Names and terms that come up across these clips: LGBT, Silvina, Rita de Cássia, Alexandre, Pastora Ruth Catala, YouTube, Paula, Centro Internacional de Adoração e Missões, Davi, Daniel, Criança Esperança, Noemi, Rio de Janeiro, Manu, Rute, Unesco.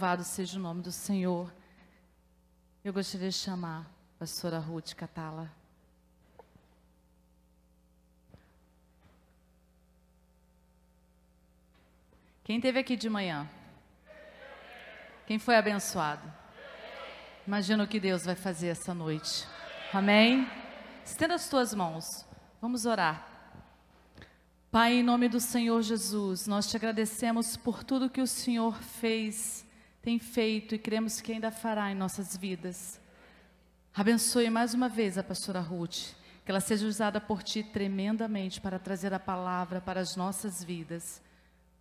Louvado seja o nome do Senhor. Eu gostaria de chamar a pastora Ruth Catala. Quem esteve aqui de manhã? Quem foi abençoado? Imagina o que Deus vai fazer essa noite. Amém? Estenda as tuas mãos. Vamos orar. Pai, em nome do Senhor Jesus, nós te agradecemos por tudo que o Senhor fez, tem feito e cremos que ainda fará em nossas vidas. Abençoe mais uma vez a pastora Ruth, que ela seja usada por ti tremendamente para trazer a palavra para as nossas vidas.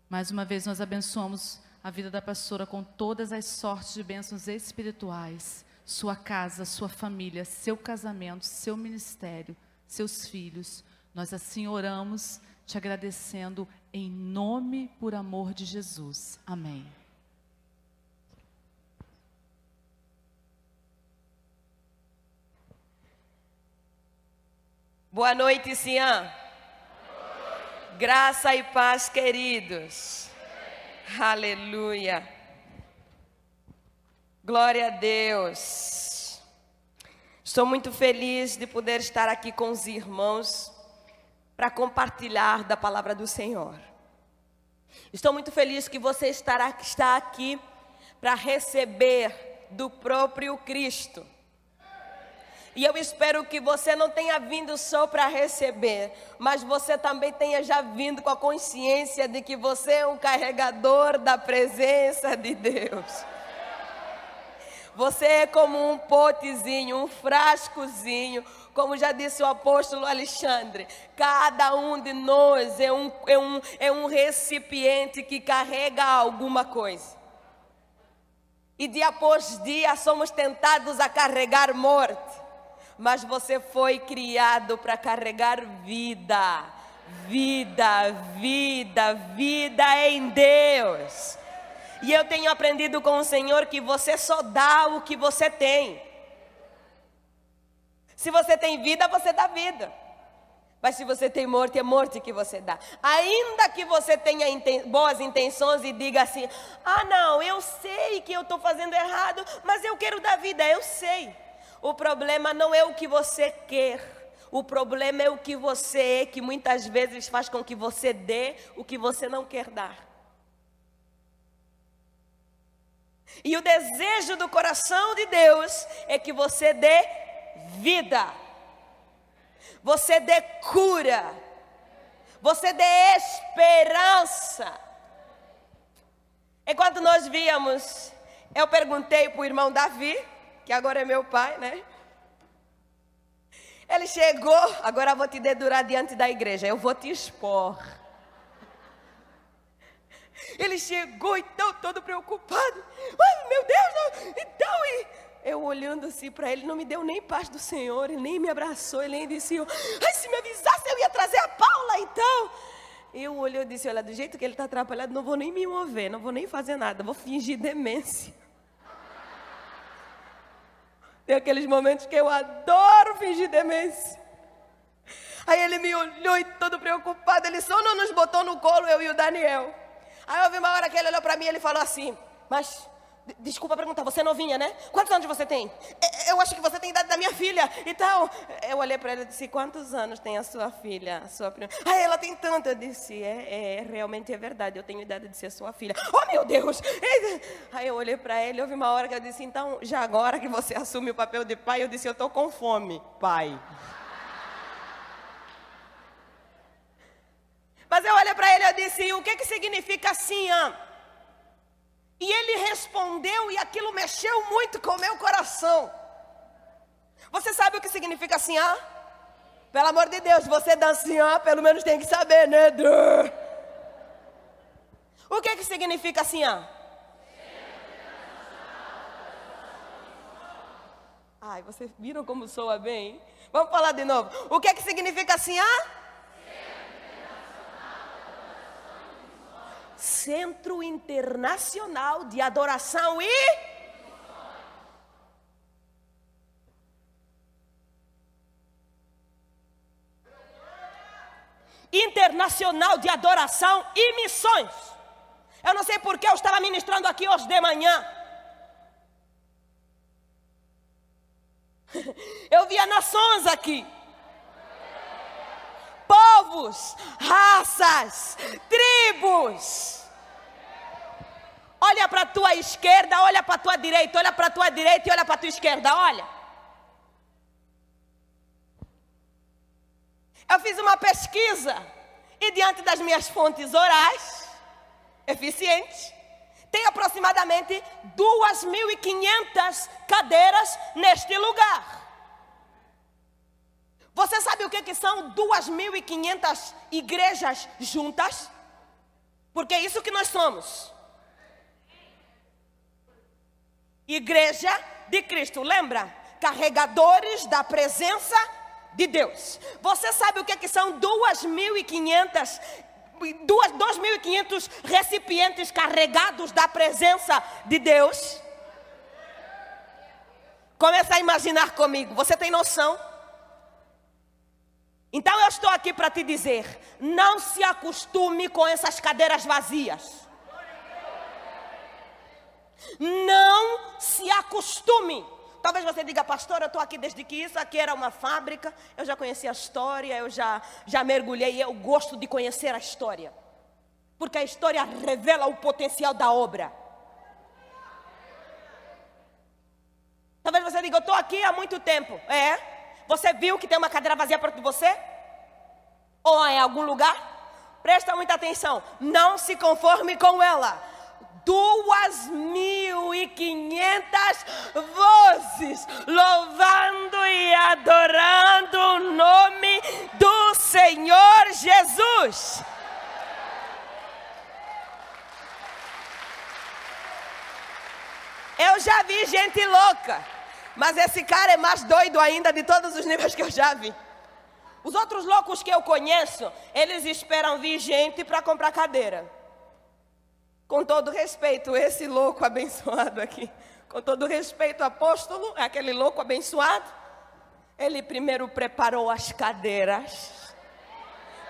Mais uma vez nós abençoamos a vida da pastora com todas as sortes de bênçãos espirituais, sua casa, sua família, seu casamento, seu ministério, seus filhos. Nós assim oramos, te agradecendo em nome por amor de Jesus. Amém. Boa noite, Sião. Graça e paz, queridos. Aleluia. Glória a Deus. Estou muito feliz de poder estar aqui com os irmãos para compartilhar da palavra do Senhor. Estou muito feliz que você está aqui para receber do próprio Cristo. E eu espero que você não tenha vindo só para receber, mas você também tenha já vindo com a consciência de que você é um carregador da presença de Deus. Você é como um potezinho, um frascozinho, como já disse o apóstolo Alexandre, cada um de nós é um recipiente que carrega alguma coisa. E dia após dia somos tentados a carregar morte. Mas você foi criado para carregar vida, vida, vida, vida em Deus. E eu tenho aprendido com o Senhor que você só dá o que você tem. Se você tem vida, você dá vida. Mas se você tem morte, é morte que você dá. Ainda que você tenha boas intenções e diga assim: ah não, eu sei que eu estou fazendo errado, mas eu quero dar vida, eu sei. O problema não é o que você quer, o problema é o que você é, que muitas vezes faz com que você dê o que você não quer dar. E o desejo do coração de Deus é que você dê vida, você dê cura, você dê esperança. Enquanto nós víamos, eu perguntei para o irmão Davi, que agora é meu pai, né? Ele chegou, agora vou te dedurar diante da igreja, eu vou te expor. Ele chegou então todo preocupado, ai meu Deus, não, então e... Eu olhando assim para ele, não me deu nem paz do Senhor, ele nem me abraçou, ele nem disse, ai se me avisasse eu ia trazer a Paula então. Eu olhei e disse, olha, do jeito que ele está atrapalhado, não vou nem me mover, não vou nem fazer nada, vou fingir demência. Tem aqueles momentos que eu adoro fingir demência. Aí ele me olhou e todo preocupado, ele só não nos botou no colo, eu e o Daniel. Aí eu vi uma hora que ele olhou para mim e ele falou assim, mas, desculpa perguntar, você é novinha, né? Quantos anos você tem? Eu acho que você tem a idade da minha filha e tal. Eu olhei para ele e disse, quantos anos tem a sua filha? A sua prima? Aí ela tem tanto. Eu disse, realmente é verdade, eu tenho idade de ser sua filha. Oh meu Deus! Aí eu olhei para ele, houve uma hora que eu disse, então, já agora que você assume o papel de pai, eu disse, eu estou com fome, pai. Mas eu olhei para ele e eu disse, o que significa assim, ah? E ele respondeu e aquilo mexeu muito com o meu coração. Você sabe o que significa assim, ah? Pelo amor de Deus, você dançar, ah, pelo menos tem que saber, né? O que significa assim, ah? Ai, vocês viram como soa bem, hein? Vamos falar de novo. O que significa assim, ah? Centro Internacional de Adoração e Missões. Internacional de Adoração e Missões. Eu não sei porque eu estava ministrando aqui hoje de manhã. Eu via nações aqui, povos, raças, tribos. Olha para a tua esquerda, olha para a tua direita, olha para a tua direita e olha para a tua esquerda, olha. Eu fiz uma pesquisa e diante das minhas fontes orais, eficientes, tem aproximadamente 2.500 cadeiras neste lugar. Você sabe o que são 2.500 igrejas juntas? Porque é isso que nós somos. Igreja de Cristo, lembra? Carregadores da presença de Deus. Você sabe o que são 2.500 recipientes carregados da presença de Deus? Começa a imaginar comigo, você tem noção? Então eu estou aqui para te dizer, não se acostume com essas cadeiras vazias. Não se acostume. Talvez você diga, pastor, eu estou aqui desde que isso aqui era uma fábrica, eu já conheci a história, eu já mergulhei, eu gosto de conhecer a história. Porque a história revela o potencial da obra. Talvez você diga, eu estou aqui há muito tempo. É? Você viu que tem uma cadeira vazia perto de você? Ou em algum lugar? Presta muita atenção, não se conforme com ela. 2.500 vozes louvando e adorando o nome do Senhor Jesus. Eu já vi gente louca, mas esse cara é mais doido ainda de todos os níveis que eu já vi. Os outros loucos que eu conheço, eles esperam vir gente para comprar cadeira. Com todo respeito, esse louco abençoado aqui, com todo respeito, apóstolo, aquele louco abençoado, ele primeiro preparou as cadeiras,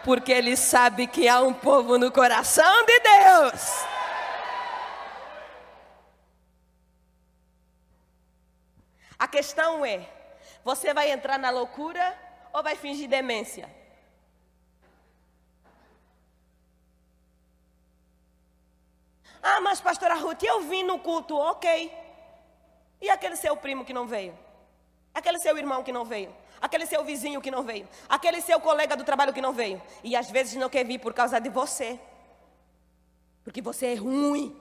porque ele sabe que há um povo no coração de Deus. A questão é, você vai entrar na loucura ou vai fingir demência? Ah, mas pastora Ruth, eu vim no culto, ok. E aquele seu primo que não veio? Aquele seu irmão que não veio? Aquele seu vizinho que não veio? Aquele seu colega do trabalho que não veio? E às vezes não quer vir por causa de você. Porque você é ruim.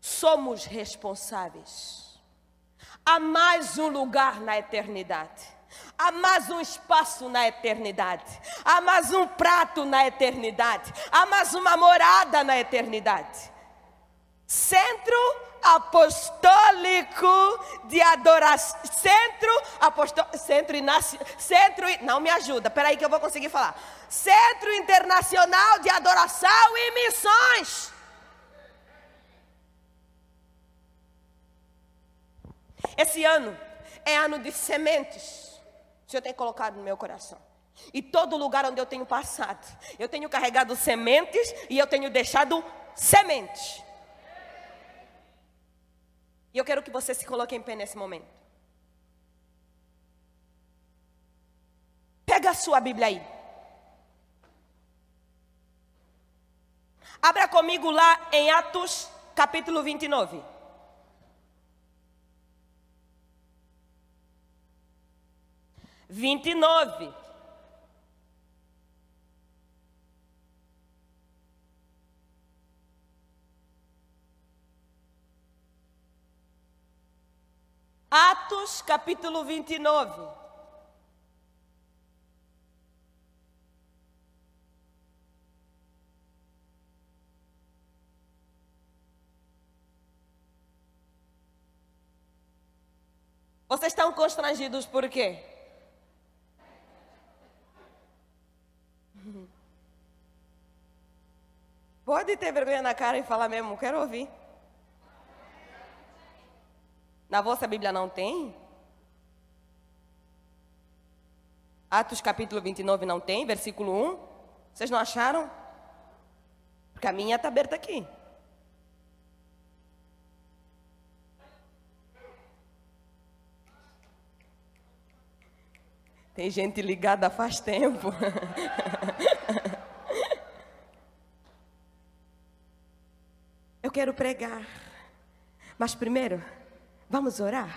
Somos responsáveis. Há mais um lugar na eternidade. Há mais um espaço na eternidade. Há mais um prato na eternidade. Há mais uma morada na eternidade. Centro Internacional de Adoração e Missões. Esse ano é ano de sementes. O Senhor tem colocado no meu coração. E todo lugar onde eu tenho passado, eu tenho carregado sementes e eu tenho deixado sementes. E eu quero que você se coloque em pé nesse momento. Pega a sua Bíblia aí. Abra comigo lá em Atos capítulo 29. Atos capítulo 29. Vocês estão constrangidos por quê? Pode ter vergonha na cara e falar mesmo, quero ouvir. Na vossa Bíblia não tem? Atos capítulo 29 não tem? Versículo 1. Vocês não acharam? Porque a minha está aberta aqui. Tem gente ligada faz tempo. Eu quero pregar. Mas primeiro, vamos orar.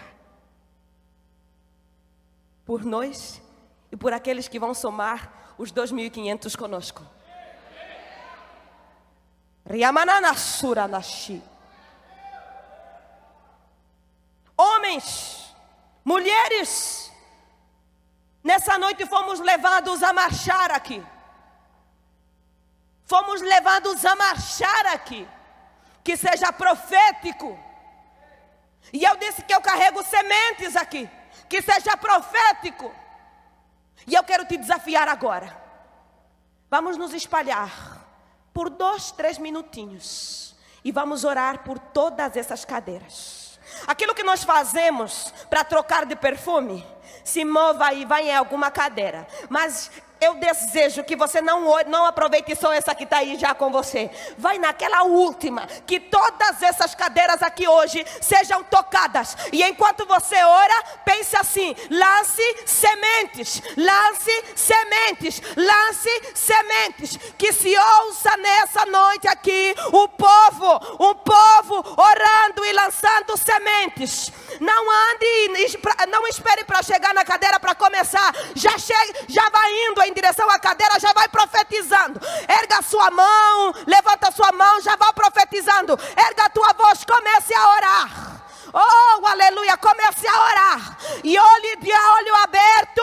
Por nós e por aqueles que vão somar os 2.500 conosco. Homens, mulheres, nessa noite fomos levados a marchar aqui. Fomos levados a marchar aqui. Que seja profético. E eu disse que eu carrego sementes aqui. Que seja profético. E eu quero te desafiar agora. Vamos nos espalhar por 2, 3 minutinhos. E vamos orar por todas essas cadeiras. Aquilo que nós fazemos para trocar de perfume, se mova e vai em alguma cadeira. Mas eu desejo que você não aproveite só essa que está aí já com você. Vai naquela última. Que todas essas cadeiras aqui hoje sejam tocadas. E enquanto você ora, pense assim. Lance sementes. Lance sementes. Lance sementes. Que se ouça nessa noite aqui um povo orando e lançando sementes. Não ande, não espere para chegar na cadeira para começar. Já vai indo aí em direção à cadeira, já vai profetizando. Erga a sua mão, levanta a sua mão, já vai profetizando. Erga a tua voz, comece a orar. Oh, aleluia, comece a orar. E olhe de olho aberto.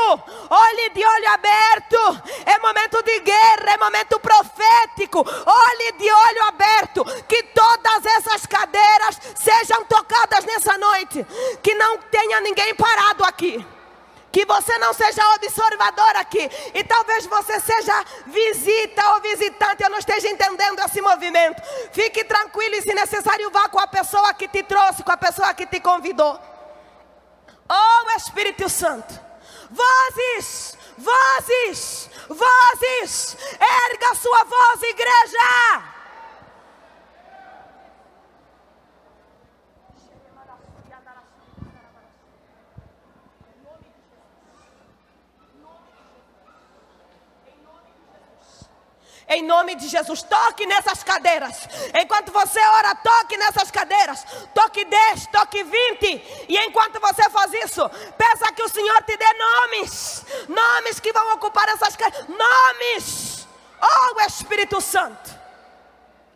Olhe de olho aberto. É momento de guerra, é momento profético. Olhe de olho aberto. Que todas essas cadeiras sejam tocadas nessa noite. Que não tenha ninguém parado aqui. Que você não seja observador aqui. E talvez você seja visita ou visitante. Eu não esteja entendendo esse movimento. Fique tranquilo e se necessário vá com a pessoa que te trouxe. Com a pessoa que te convidou. Oh Espírito Santo. Vozes. Vozes. Vozes. Erga a sua voz, igreja. Em nome de Jesus, toque nessas cadeiras. Enquanto você ora, toque nessas cadeiras. Toque 10, toque 20. E enquanto você faz isso, peça que o Senhor te dê nomes. Nomes que vão ocupar essas cadeiras. Nomes. Oh Espírito Santo.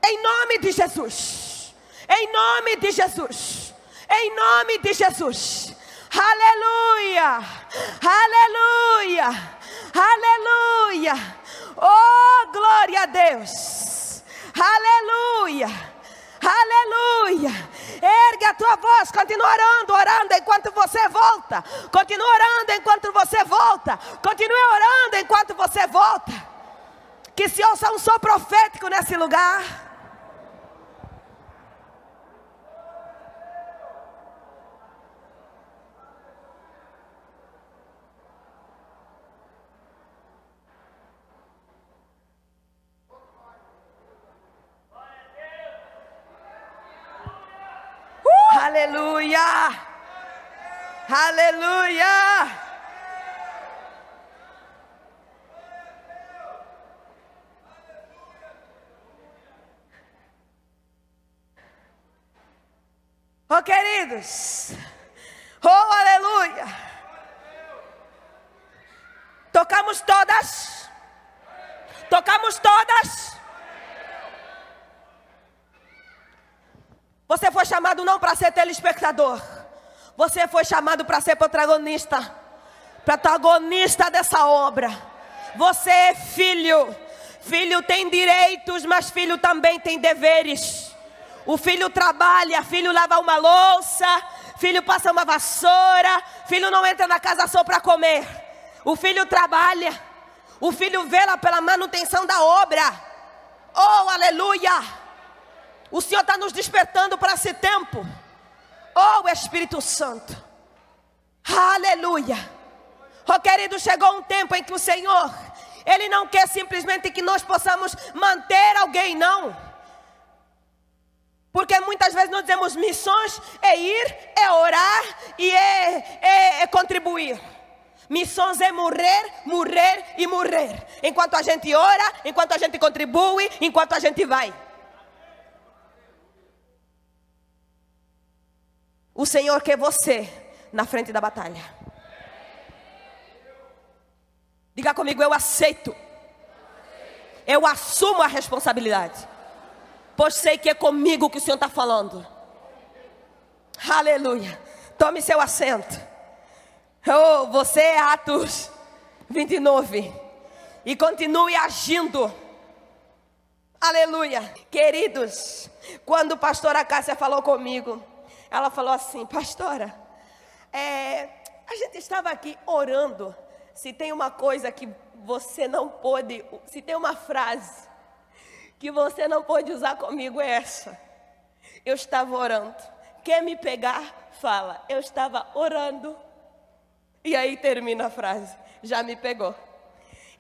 Em nome de Jesus. Em nome de Jesus. Em nome de Jesus. Aleluia. Aleluia. Aleluia. Oh, glória a Deus. Aleluia. Aleluia. Erga a tua voz. Continua orando enquanto você volta. Continua orando enquanto você volta. Continue orando enquanto você volta. Que se ouça um som profético nesse lugar. Aleluia! Aleluia! Oh, queridos! Oh, aleluia! Tocamos todas! Tocamos todas! Você foi chamado não para ser telespectador. Você foi chamado para ser protagonista. Protagonista dessa obra. Você é filho. Filho tem direitos, mas filho também tem deveres. O filho trabalha, filho lava uma louça, filho passa uma vassoura, filho não entra na casa só para comer. O filho trabalha. O filho vela pela manutenção da obra. Oh, aleluia! O Senhor está nos despertando para esse tempo. Oh, Espírito Santo. Aleluia. Oh, querido, chegou um tempo em que o Senhor Ele não quer simplesmente que nós possamos manter alguém, não. Porque muitas vezes nós dizemos missões é ir, é orar e é contribuir. Missões é morrer, morrer e morrer. Enquanto a gente ora, enquanto a gente contribui, enquanto a gente vai. O Senhor quer você na frente da batalha. Diga comigo, eu aceito. Eu assumo a responsabilidade. Pois sei que é comigo que o Senhor está falando. Aleluia. Tome seu assento. Oh, você é Atos 29. E continue agindo. Aleluia. Queridos, quando a pastora Cássia falou comigo, ela falou assim: pastora, a gente estava aqui orando. Se tem uma coisa que você não pode, se tem uma frase que você não pode usar comigo, é essa. Eu estava orando. Quer me pegar? Fala. Eu estava orando. E aí termina a frase, já me pegou.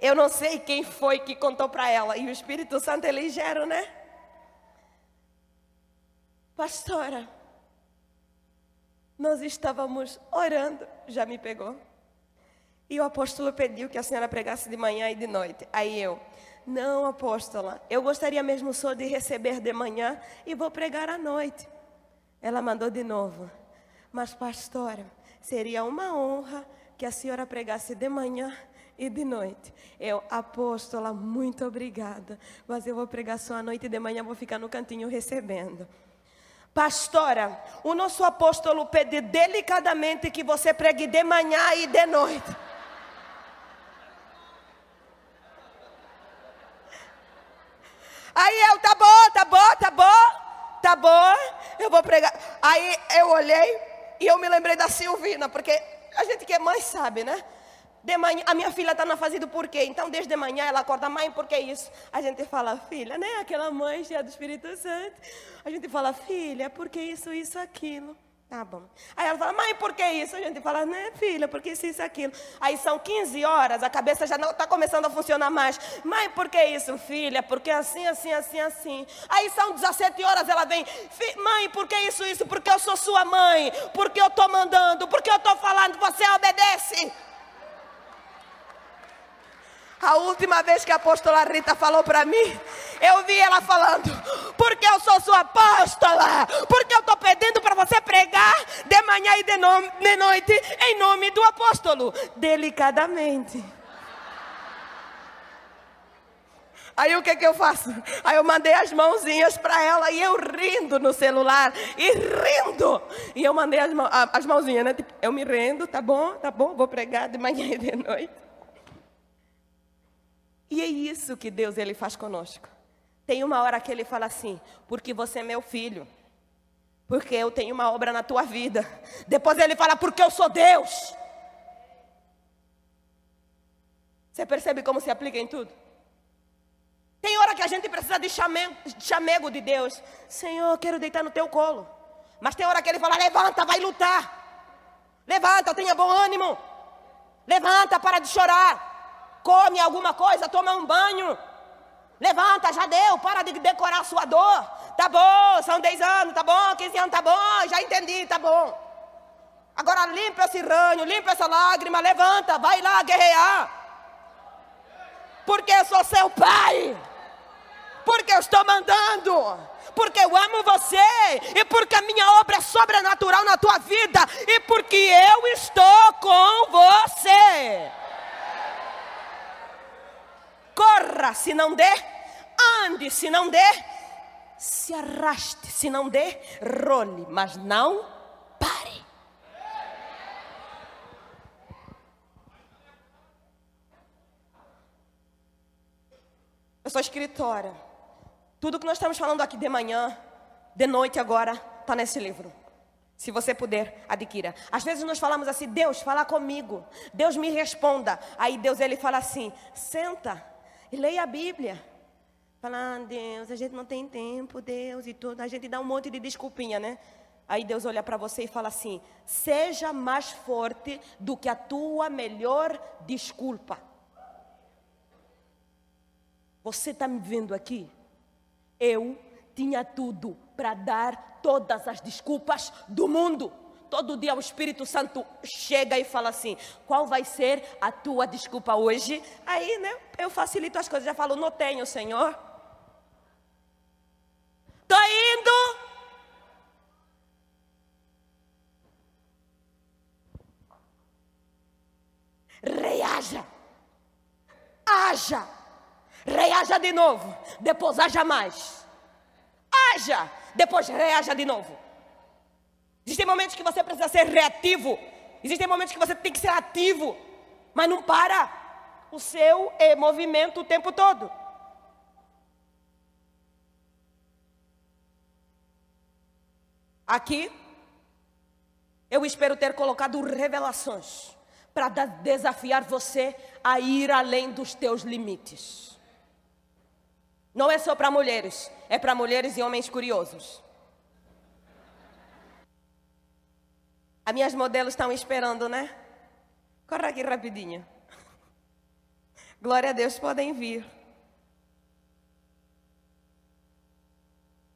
Eu não sei quem foi que contou para ela, e o Espírito Santo é ligeiro, né? Pastora, nós estávamos orando, já me pegou. E o apóstolo pediu que a senhora pregasse de manhã e de noite. Aí eu, não, apóstola, eu gostaria mesmo só de receber de manhã e vou pregar à noite. Ela mandou de novo, mas pastora, seria uma honra que a senhora pregasse de manhã e de noite. Eu, apóstola, muito obrigada, mas eu vou pregar só à noite e de manhã vou ficar no cantinho recebendo. Pastora, o nosso apóstolo pede delicadamente que você pregue de manhã e de noite. Aí eu, tá bom, tá bom, tá bom, tá bom, eu vou pregar. Aí eu olhei. E eu me lembrei da Silvina, porque a gente que é mãe sabe, né? De manhã, a minha filha está na fase do porquê. Então, desde de manhã, ela acorda, mãe, por que isso? A gente fala, filha, né? Aquela mãe cheia do Espírito Santo. A gente fala, filha, por que isso, isso, aquilo? Tá bom. Aí ela fala, mãe, por que isso? A gente fala, né, filha, por que isso, isso, aquilo? Aí são 15 horas, a cabeça já não está começando a funcionar mais. Mãe, por que isso, filha? Porque assim, assim, assim, assim. Aí são 17 horas, ela vem, mãe, por que isso, isso? Porque eu sou sua mãe, porque eu estou mandando, porque eu estou falando, você obedece. A última vez que a apóstola Rita falou para mim, eu vi ela falando, porque eu sou sua apóstola, porque eu estou pedindo para você pregar de manhã e de noite em nome do apóstolo, delicadamente. Aí o que é que eu faço? Aí eu mandei as mãozinhas para ela e eu rindo no celular, e rindo. E eu mandei as mãozinhas, né? Tipo, eu me rendo, tá bom, vou pregar de manhã e de noite. E é isso que Deus ele faz conosco. Tem uma hora que ele fala assim, porque você é meu filho, porque eu tenho uma obra na tua vida. Depois ele fala, porque eu sou Deus. Você percebe como se aplica em tudo? Tem hora que a gente precisa de chamego de Deus. Senhor, eu quero deitar no teu colo. Mas tem hora que ele fala, levanta, vai lutar. Levanta, tenha bom ânimo. Levanta, para de chorar. Come alguma coisa, toma um banho. Levanta, já deu, para de decorar a sua dor. Tá bom, são 10 anos, tá bom, 15 anos, tá bom, já entendi, tá bom. Agora limpa esse ranho, limpa essa lágrima, levanta, vai lá guerrear. Porque eu sou seu pai. Porque eu estou mandando. Porque eu amo você. E porque a minha obra é sobrenatural na tua vida. E porque eu estou com você. Corra, se não der, ande, se não der, se arraste, se não der, role, mas não pare. Eu sou escritora. Tudo que nós estamos falando aqui de manhã, de noite agora, está nesse livro. Se você puder, adquira. Às vezes nós falamos assim, Deus, fala comigo. Deus, me responda. Aí Deus, ele fala assim, senta. E leia a Bíblia. Fala, ah, Deus, a gente não tem tempo, Deus, e tudo. A gente dá um monte de desculpinha, né? Aí Deus olha para você e fala assim, seja mais forte do que a tua melhor desculpa. Você está me vendo aqui? Eu tinha tudo para dar todas as desculpas do mundo. Todo dia o Espírito Santo chega e fala assim, qual vai ser a tua desculpa hoje? Aí, né, eu facilito as coisas, já falo, não tenho, Senhor. Estou indo. Reaja. Haja. Reaja de novo. Depois haja mais. Haja. Depois reaja de novo. Existem momentos que você precisa ser reativo. Existem momentos que você tem que ser ativo. Mas não para o seu movimento o tempo todo. Aqui, eu espero ter colocado revelações para desafiar você a ir além dos teus limites. Não é só para mulheres, é para mulheres e homens curiosos. As minhas modelos estão esperando, né? Corre aqui rapidinho. Glória a Deus, podem vir.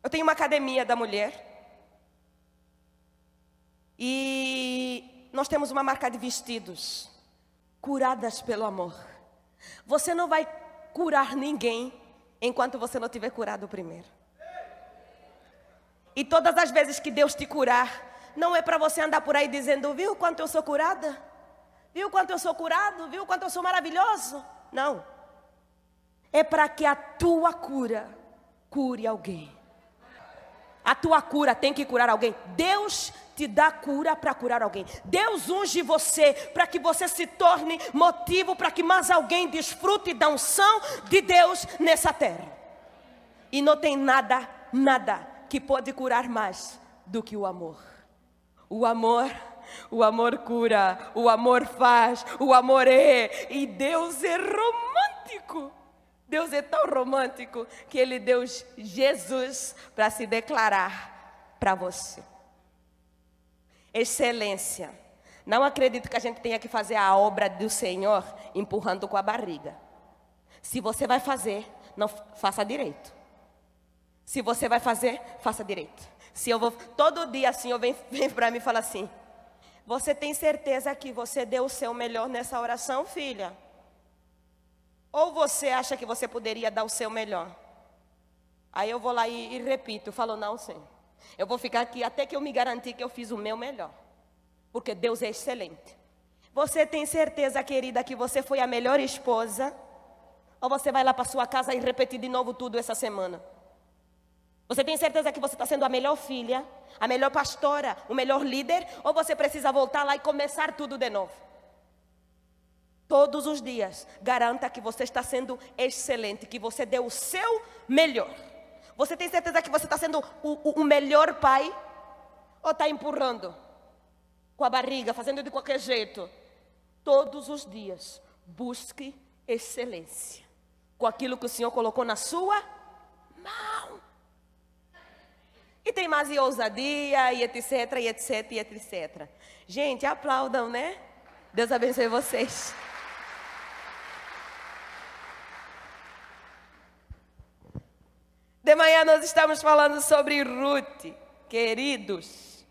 Eu tenho uma academia da mulher. E nós temos uma marca de vestidos. Curadas pelo amor. Você não vai curar ninguém enquanto você não tiver curado primeiro. E todas as vezes que Deus te curar, não é para você andar por aí dizendo, viu quanto eu sou curada? Viu quanto eu sou curado? Viu quanto eu sou maravilhoso? Não. É para que a tua cura cure alguém. A tua cura tem que curar alguém. Deus te dá cura para curar alguém. Deus unge você para que você se torne motivo para que mais alguém desfrute da unção de Deus nessa terra. E não tem nada, nada que pode curar mais do que o amor. O amor cura, o amor faz, o amor é. E Deus é romântico. Deus é tão romântico que Ele deu Jesus para se declarar para você. Excelência. Não acredito que a gente tenha que fazer a obra do Senhor empurrando com a barriga. Se você vai fazer, não faça direito. Se você vai fazer, faça direito. Se eu vou, todo dia assim, eu venho para mim e falo assim, você tem certeza que você deu o seu melhor nessa oração, filha? Ou você acha que você poderia dar o seu melhor? Aí eu vou lá e repito, eu falo, não, Senhor. Eu vou ficar aqui até que eu me garantir que eu fiz o meu melhor. Porque Deus é excelente. Você tem certeza, querida, que você foi a melhor esposa? Ou você vai lá para sua casa e repetir de novo tudo essa semana? Você tem certeza que você está sendo a melhor filha, a melhor pastora, o melhor líder? Ou você precisa voltar lá e começar tudo de novo? Todos os dias, garanta que você está sendo excelente, que você deu o seu melhor. Você tem certeza que você está sendo o melhor pai? Ou está empurrando com a barriga, fazendo de qualquer jeito? Todos os dias, busque excelência. Com aquilo que o Senhor colocou na sua mão. E tem mais e ousadia, e etc, e etc, e etc. Gente, aplaudam, né? Deus abençoe vocês. De manhã nós estamos falando sobre Rute, queridos.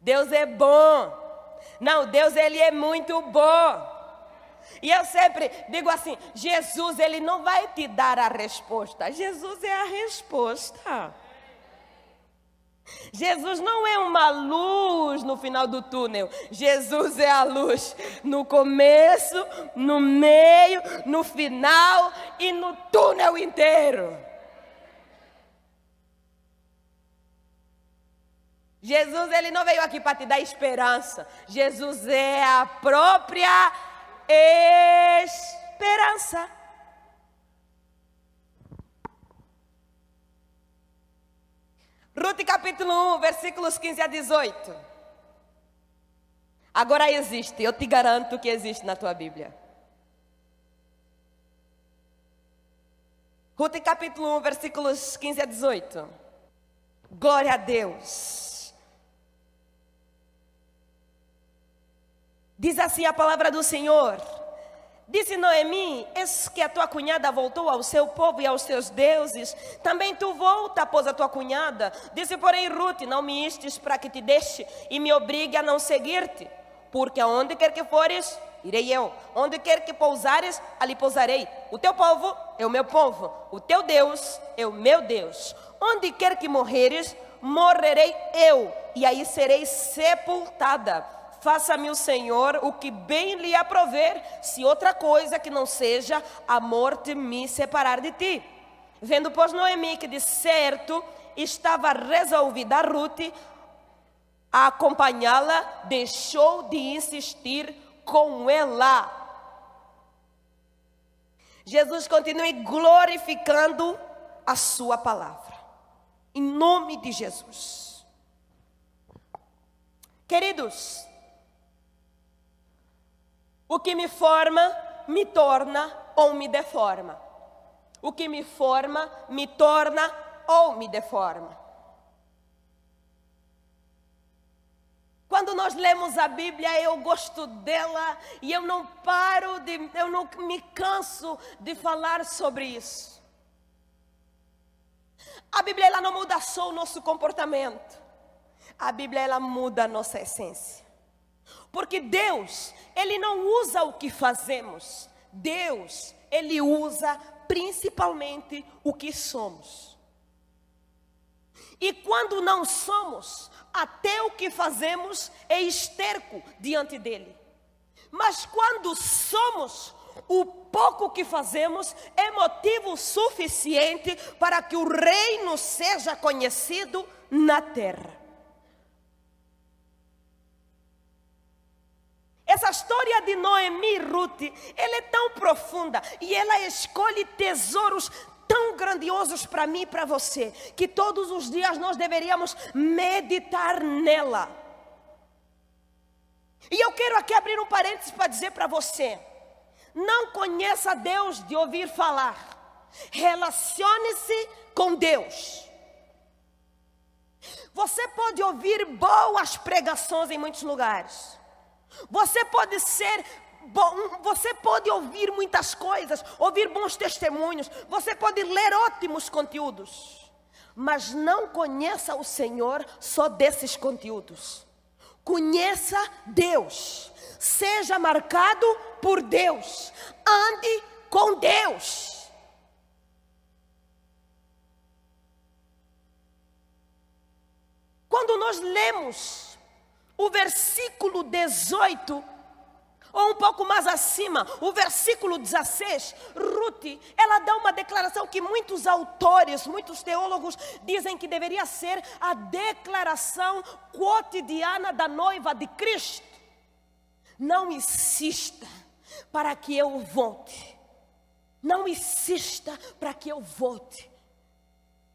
Deus é bom. Não, Deus, Ele é muito bom. E eu sempre digo assim, Jesus, Ele não vai te dar a resposta. Jesus é a resposta. Jesus não é uma luz no final do túnel. Jesus é a luz no começo, no meio, no final e no túnel inteiro. Jesus, Ele não veio aqui para te dar esperança. Jesus é a própria esperança. Rute capítulo 1, versículos 15 a 18. Agora existe, eu te garanto que existe na tua Bíblia. Rute capítulo 1, versículos 15 a 18. Glória a Deus. Diz assim a palavra do Senhor. Disse Noemi, eis que a tua cunhada voltou ao seu povo e aos seus deuses, também tu volta após a tua cunhada. Disse, porém, Rute, não me istes para que te deixe e me obrigue a não seguir-te, porque aonde quer que fores, irei eu. Onde quer que pousares, ali pousarei. O teu povo é o meu povo, o teu Deus é o meu Deus. Onde quer que morreres, morrerei eu, e aí serei sepultada. Faça-me o Senhor o que bem lhe aprover, se outra coisa que não seja a morte me separar de ti. Vendo, pois, Noemi que de certo estava resolvida Rute a acompanhá-la, deixou de insistir com ela. Jesus continue glorificando a sua palavra, em nome de Jesus. Queridos, o que me forma, me torna ou me deforma. O que me forma, me torna ou me deforma. Quando nós lemos a Bíblia, eu gosto dela e eu não me canso de falar sobre isso. A Bíblia, ela não muda só o nosso comportamento. A Bíblia, ela muda a nossa essência. Porque Deus, Ele não usa o que fazemos. Deus, Ele usa principalmente o que somos. E quando não somos, até o que fazemos é esterco diante dEle. Mas quando somos, o pouco que fazemos é motivo suficiente para que o reino seja conhecido na terra. Essa história de Noemi e Rute, ela é tão profunda e ela escolhe tesouros tão grandiosos para mim e para você, que todos os dias nós deveríamos meditar nela. E eu quero aqui abrir um parênteses para dizer para você, não conheça Deus de ouvir falar, relacione-se com Deus. Você pode ouvir boas pregações em muitos lugares. Você pode ouvir muitas coisas, ouvir bons testemunhos, você pode ler ótimos conteúdos, mas não conheça o Senhor só desses conteúdos. Conheça Deus, seja marcado por Deus, ande com Deus. Quando nós lemos o versículo 18, ou um pouco mais acima, o versículo 16, Rute, ela dá uma declaração que muitos autores, muitos teólogos dizem que deveria ser a declaração cotidiana da noiva de Cristo. Não insista para que eu volte. Não insista para que eu volte.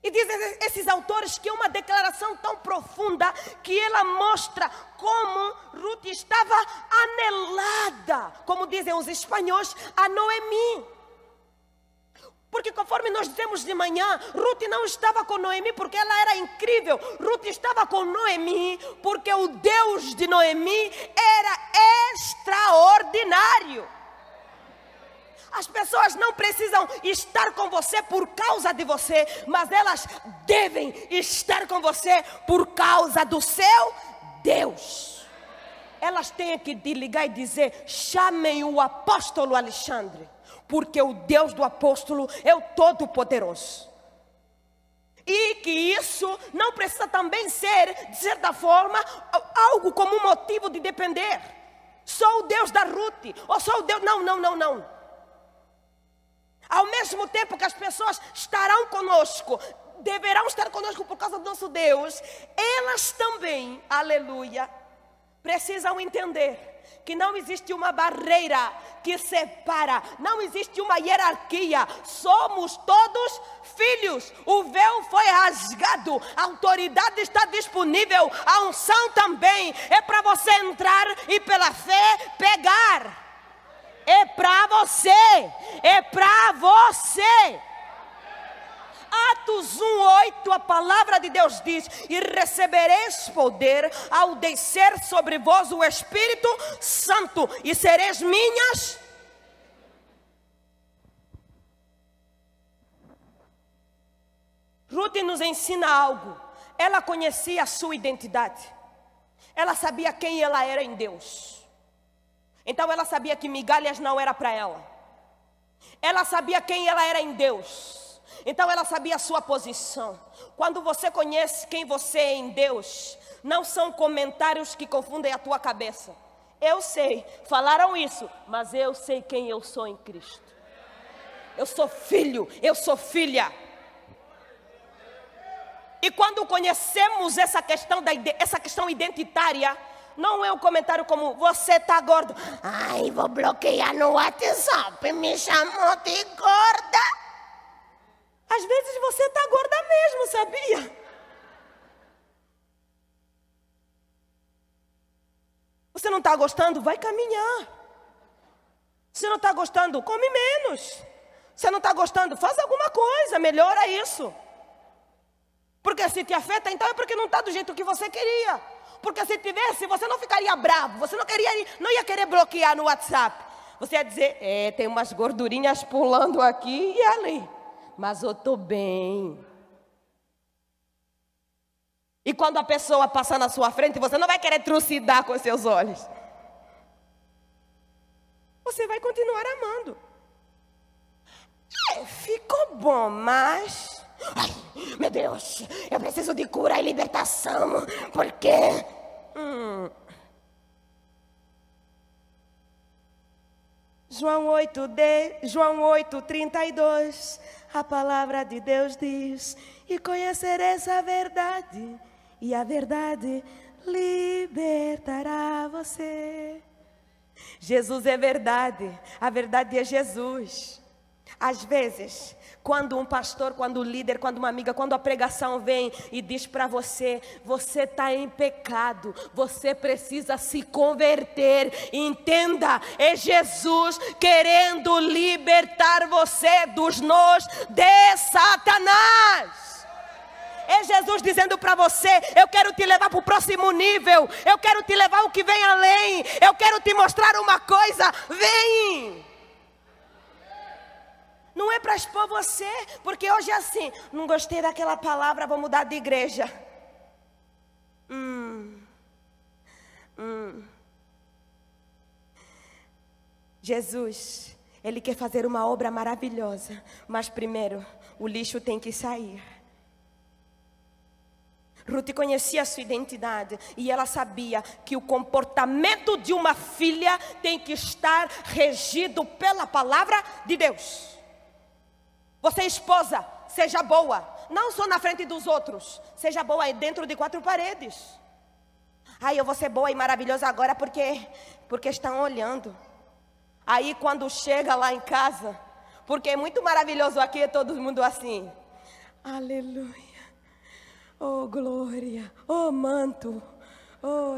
E dizem esses autores que é uma declaração tão profunda que ela mostra como Rute estava anelada, como dizem os espanhóis, a Noemi. Porque conforme nós dizemos de manhã, Rute não estava com Noemi porque ela era incrível. Rute estava com Noemi porque o Deus de Noemi era extraordinário. As pessoas não precisam estar com você por causa de você, mas elas devem estar com você por causa do seu Deus. Elas têm que te ligar e dizer, chamem o apóstolo Alexandre, porque o Deus do apóstolo é o Todo-Poderoso. E que isso não precisa também ser, de certa forma, algo como um motivo de depender. Só o Deus da Rute, ou só o Deus... Não. Ao mesmo tempo que as pessoas estarão conosco, deverão estar conosco por causa do nosso Deus, elas também, aleluia, precisam entender que não existe uma barreira que separa, não existe uma hierarquia, somos todos filhos, o véu foi rasgado, a autoridade está disponível, a unção também, é para você entrar e pela fé pegar. É para você, é para você. Atos 1:8, a palavra de Deus diz, e recebereis poder ao descer sobre vós o Espírito Santo, e sereis minhas Rute nos ensina algo. Ela conhecia a sua identidade. Ela sabia quem ela era em Deus. Então ela sabia que migalhas não era para ela. Ela sabia quem ela era em Deus. Então ela sabia a sua posição. Quando você conhece quem você é em Deus, não são comentários que confundem a tua cabeça. Eu sei, falaram isso, mas eu sei quem eu sou em Cristo. Eu sou filho, eu sou filha. E quando conhecemos essa questão identitária, não é um comentário como, você tá gordo. Ai, vou bloquear no WhatsApp, me chamou de gorda. Às vezes você tá gorda mesmo, sabia? Você não tá gostando? Vai caminhar. Você não tá gostando? Come menos. Você não tá gostando? Faz alguma coisa, melhora isso. Porque se te afeta, então é porque não está do jeito que você queria. Porque se tivesse, você não ficaria bravo. Você não ia querer bloquear no WhatsApp. Você ia dizer, tem umas gordurinhas pulando aqui e ali. Mas eu estou bem. E quando a pessoa passa na sua frente, você não vai querer trucidar com seus olhos. Você vai continuar amando. Ficou bom, mas... Ai, meu Deus, eu preciso de cura e libertação, porque... João 8:32, a palavra de Deus diz, e conhecereis a verdade, e a verdade libertará você. Jesus é verdade, a verdade é Jesus. Às vezes... Quando um pastor, quando um líder, quando uma amiga, quando a pregação vem e diz para você, você está em pecado, você precisa se converter, entenda, é Jesus querendo libertar você dos nós de Satanás. É Jesus dizendo para você, eu quero te levar para o próximo nível, eu quero te levar o que vem além, eu quero te mostrar uma coisa, vem! Não é para expor você, porque hoje é assim, não gostei daquela palavra, vou mudar de igreja. Jesus, Ele quer fazer uma obra maravilhosa, mas primeiro, o lixo tem que sair. Rute conhecia a sua identidade e ela sabia que o comportamento de uma filha tem que estar regido pela palavra de Deus. Você, esposa, seja boa, não só na frente dos outros, seja boa dentro de quatro paredes. Aí eu vou ser boa e maravilhosa agora porque estão olhando. Aí quando chega lá em casa, porque é muito maravilhoso aqui, todo mundo assim, aleluia, oh glória, oh manto, oh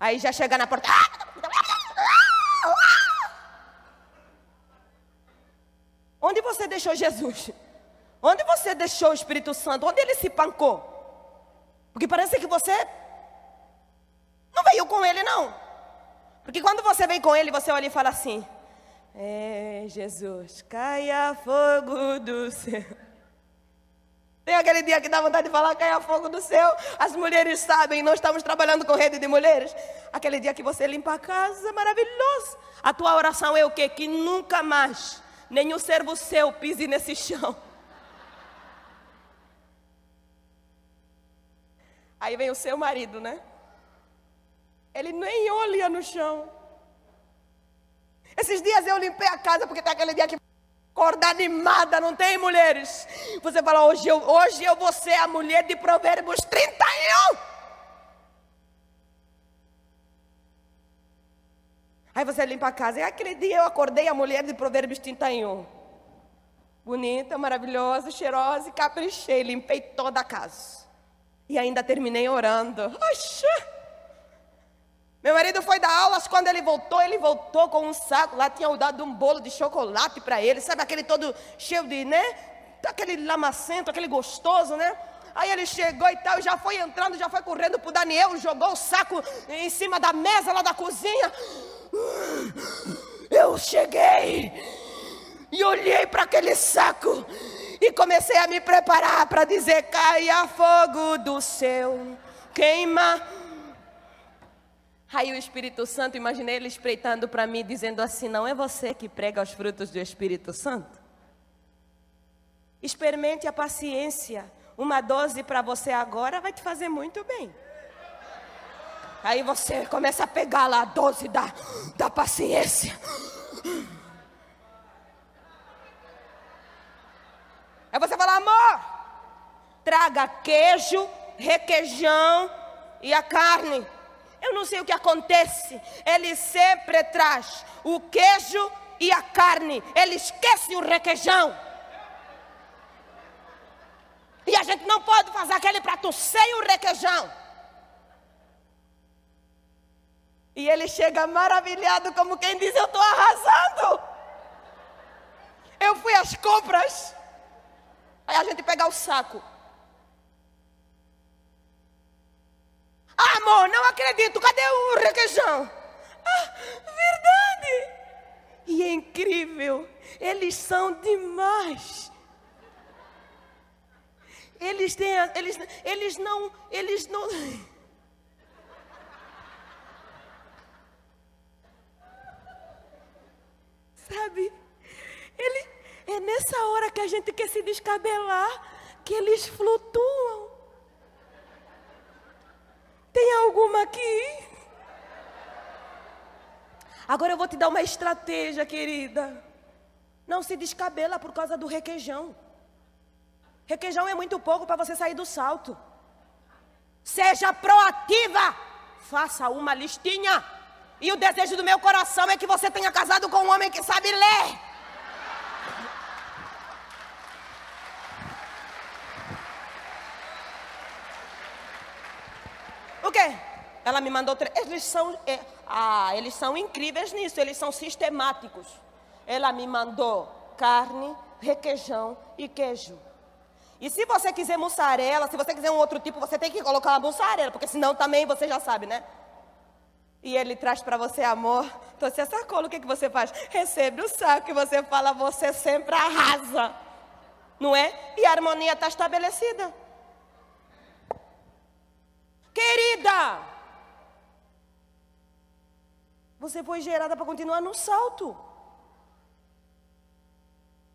Aí já chega na porta, onde você deixou Jesus? Onde você deixou o Espírito Santo? Onde ele se pancou? Porque parece que você não veio com ele, não. Porque quando você vem com ele, você olha e fala assim, Jesus, caia fogo do céu. Tem aquele dia que dá vontade de falar, caia fogo do céu. As mulheres sabem, nós estamos trabalhando com rede de mulheres. Aquele dia que você limpa a casa, maravilhoso. A tua oração é o quê? Que nunca mais... Nenhum servo seu pise nesse chão. Aí vem o seu marido, né? Ele nem olha no chão. Esses dias eu limpei a casa, porque tem aquele dia que acorda animada, não tem, mulheres? Você fala, hoje eu vou ser a mulher de Provérbios 31. Aí você limpa a casa. E aquele dia eu acordei a mulher de Provérbios 31. Bonita, maravilhosa, cheirosa, caprichei. Limpei toda a casa. E ainda terminei orando. Oxê! Meu marido foi dar aulas. Quando ele voltou com um saco. Lá tinha dado um bolo de chocolate para ele. Sabe aquele todo cheio de, né? Aquele lamacento, aquele gostoso, né? Aí ele chegou e tal, já foi entrando, já foi correndo pro Daniel. Jogou o saco em cima da mesa lá da cozinha. Eu cheguei e olhei para aquele saco e comecei a me preparar para dizer: caia fogo do céu, queima. Aí o Espírito Santo, imaginei ele espreitando para mim, dizendo assim: não é você que prega os frutos do Espírito Santo? Experimente a paciência. Uma dose para você agora vai te fazer muito bem. Aí você começa a pegar lá a dose da paciência. Aí você fala: amor, traga queijo, requeijão e a carne. Eu não sei o que acontece, ele sempre traz o queijo e a carne, ele esquece o requeijão. E a gente não pode fazer aquele prato sem o requeijão. E ele chega maravilhado, como quem diz: eu estou arrasando, eu fui às compras. Aí a gente pega o saco. Ah, amor, não acredito, cadê o requeijão? Ah, verdade. E é incrível, eles são demais. Eles não. Sabe? É nessa hora que a gente quer se descabelar, que eles flutuam. Tem alguma aqui? Agora eu vou te dar uma estratégia, querida. Não se descabela por causa do requeijão. Requeijão é muito pouco para você sair do salto. Seja proativa. Faça uma listinha. E o desejo do meu coração é que você tenha casado com um homem que sabe ler. O quê? Ela me mandou três. Eles são incríveis nisso, eles são sistemáticos. Ela me mandou carne, requeijão e queijo. E se você quiser mussarela, se você quiser um outro tipo, você tem que colocar uma mussarela, porque senão também você já sabe, né? E ele traz para você: amor, então você sacou, o que você faz? Recebe o saco e você fala: você sempre arrasa. Não é? E a harmonia está estabelecida. Querida, você foi gerada para continuar no salto.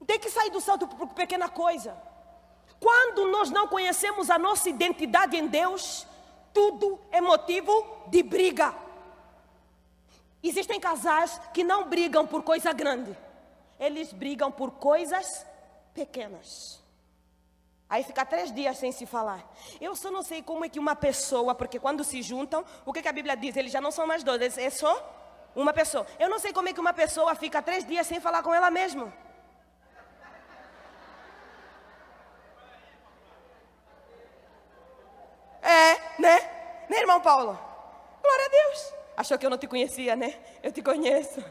Tem que sair do salto por pequena coisa. Quando nós não conhecemos a nossa identidade em Deus, tudo é motivo de briga. Existem casais que não brigam por coisa grande, eles brigam por coisas pequenas. Aí fica 3 dias sem se falar. Eu só não sei como é que uma pessoa, porque quando se juntam, o que a Bíblia diz? Eles já não são mais dois, eles é só uma pessoa. Eu não sei como é que uma pessoa fica 3 dias sem falar com ela mesma. É, né, irmão Paulo? Glória a Deus. Achou que eu não te conhecia, né? Eu te conheço.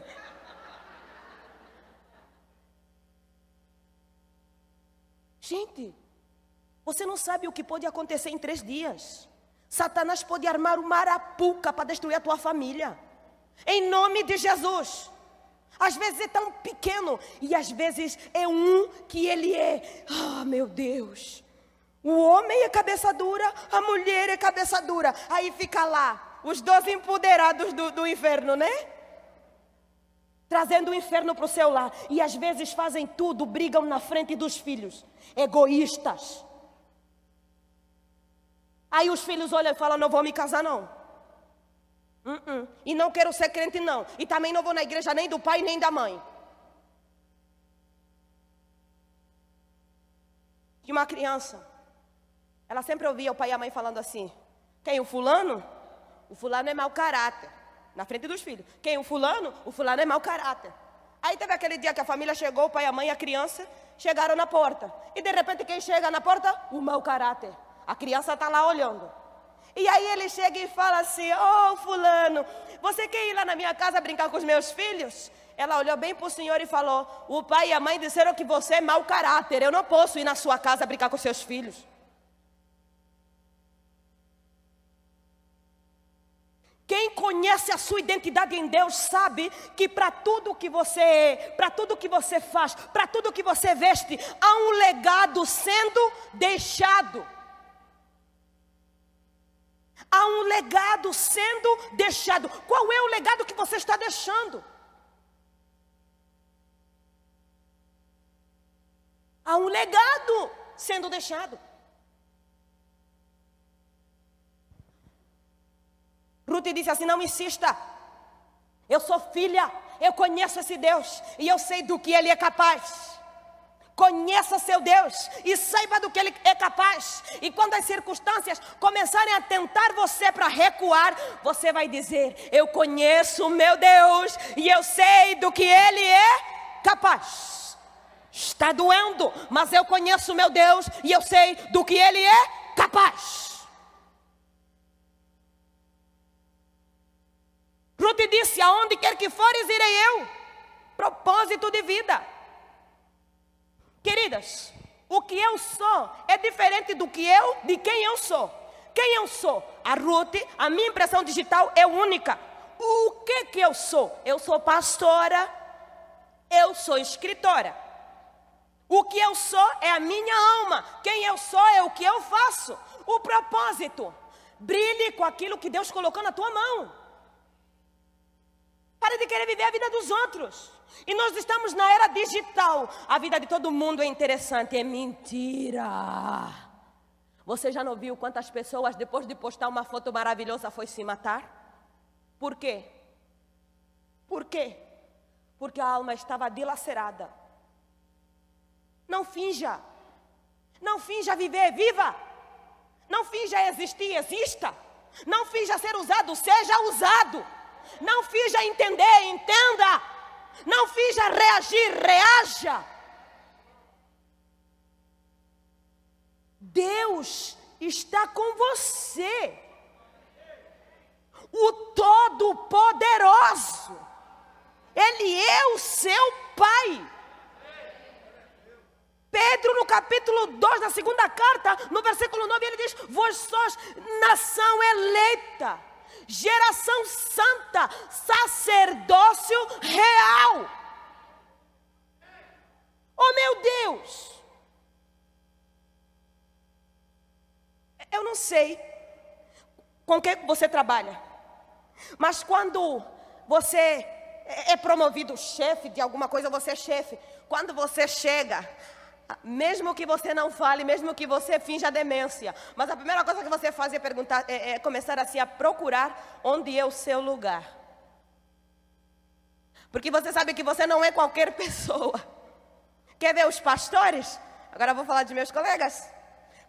Gente, você não sabe o que pode acontecer em 3 dias. Satanás pode armar uma arapuca para destruir a tua família. Em nome de Jesus. Às vezes é tão pequeno e às vezes é um que ele é. Ah, meu Deus. O homem é cabeça dura, a mulher é cabeça dura. Aí fica lá, os 12 empoderados do inferno, né? Trazendo o inferno para o seu lar. E às vezes fazem tudo, brigam na frente dos filhos. Egoístas. Aí os filhos olham e falam: não vou me casar não. E não quero ser crente não. E também não vou na igreja nem do pai nem da mãe. De uma criança. Ela sempre ouvia o pai e a mãe falando assim: quem? O fulano? O fulano é mau caráter. Na frente dos filhos. Quem? O fulano? O fulano é mau caráter. Aí teve aquele dia que a família chegou, o pai, a mãe e a criança chegaram na porta. E de repente quem chega na porta? O mau caráter. A criança está lá olhando. E aí ele chega e fala assim: ô, fulano, você quer ir lá na minha casa brincar com os meus filhos? Ela olhou bem para o senhor e falou: o pai e a mãe disseram que você é mau caráter. Eu não posso ir na sua casa brincar com seus filhos. Quem conhece a sua identidade em Deus sabe que para tudo que você é, para tudo que você faz, para tudo que você veste, há um legado sendo deixado. Há um legado sendo deixado. Qual é o legado que você está deixando? Há um legado sendo deixado. Rute disse assim: não insista, eu sou filha, eu conheço esse Deus e eu sei do que Ele é capaz. Conheça seu Deus e saiba do que Ele é capaz. E quando as circunstâncias começarem a tentar você para recuar, você vai dizer: eu conheço o meu Deus e eu sei do que Ele é capaz. Está doendo, mas eu conheço o meu Deus e eu sei do que Ele é capaz. Rute disse: aonde quer que fores, irei eu. Propósito de vida. Queridas, o que eu sou é diferente do que eu, de quem eu sou. Quem eu sou? A Rute, a minha impressão digital é única. O que eu sou? Eu sou pastora, eu sou escritora. O que eu sou é a minha alma. Quem eu sou é o que eu faço. O propósito. Brilhe com aquilo que Deus colocou na tua mão. Para de querer viver a vida dos outros. E nós estamos na era digital. A vida de todo mundo é interessante. É mentira. Você já não viu quantas pessoas, depois de postar uma foto maravilhosa, foi se matar? Por quê? Por quê? Porque a alma estava dilacerada. Não finja. Não finja viver. Viva. Não finja existir. Exista. Não finja ser usado. Seja usado. Não finja entender, entenda. Não finja reagir, reaja. Deus está com você. O Todo-Poderoso. Ele é o seu Pai. Pedro, no capítulo 2 da segunda carta, no versículo 9, ele diz: vós sois nação eleita, geração santa, sacerdócio real. Oh meu Deus! Eu não sei com quem você trabalha, mas quando você é promovido chefe de alguma coisa, você é chefe. Quando você chega, mesmo que você não fale, mesmo que você finja demência, mas a primeira coisa que você faz é perguntar, começar assim a procurar onde é o seu lugar. Porque você sabe que você não é qualquer pessoa. Quer ver os pastores? Agora vou falar de meus colegas.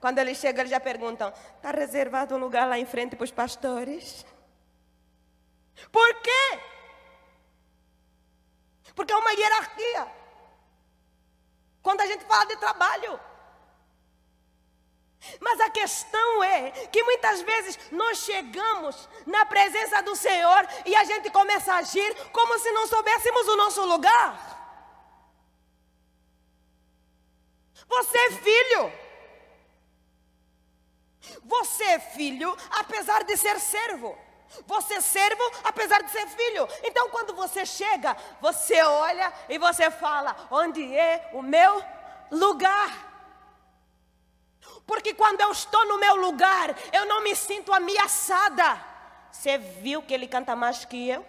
Quando eles chegam, eles já perguntam: está reservado um lugar lá em frente para os pastores? Por quê? Porque é uma hierarquia. Quando a gente fala de trabalho. Mas a questão é que muitas vezes nós chegamos na presença do Senhor e a gente começa a agir como se não soubéssemos o nosso lugar. Você é filho. Você é filho, apesar de ser servo. Você é servo, apesar de ser filho. Então, quando você chega, você olha e você fala: onde é o meu lugar? Porque quando eu estou no meu lugar, eu não me sinto ameaçada. Você viu que ele canta mais que eu?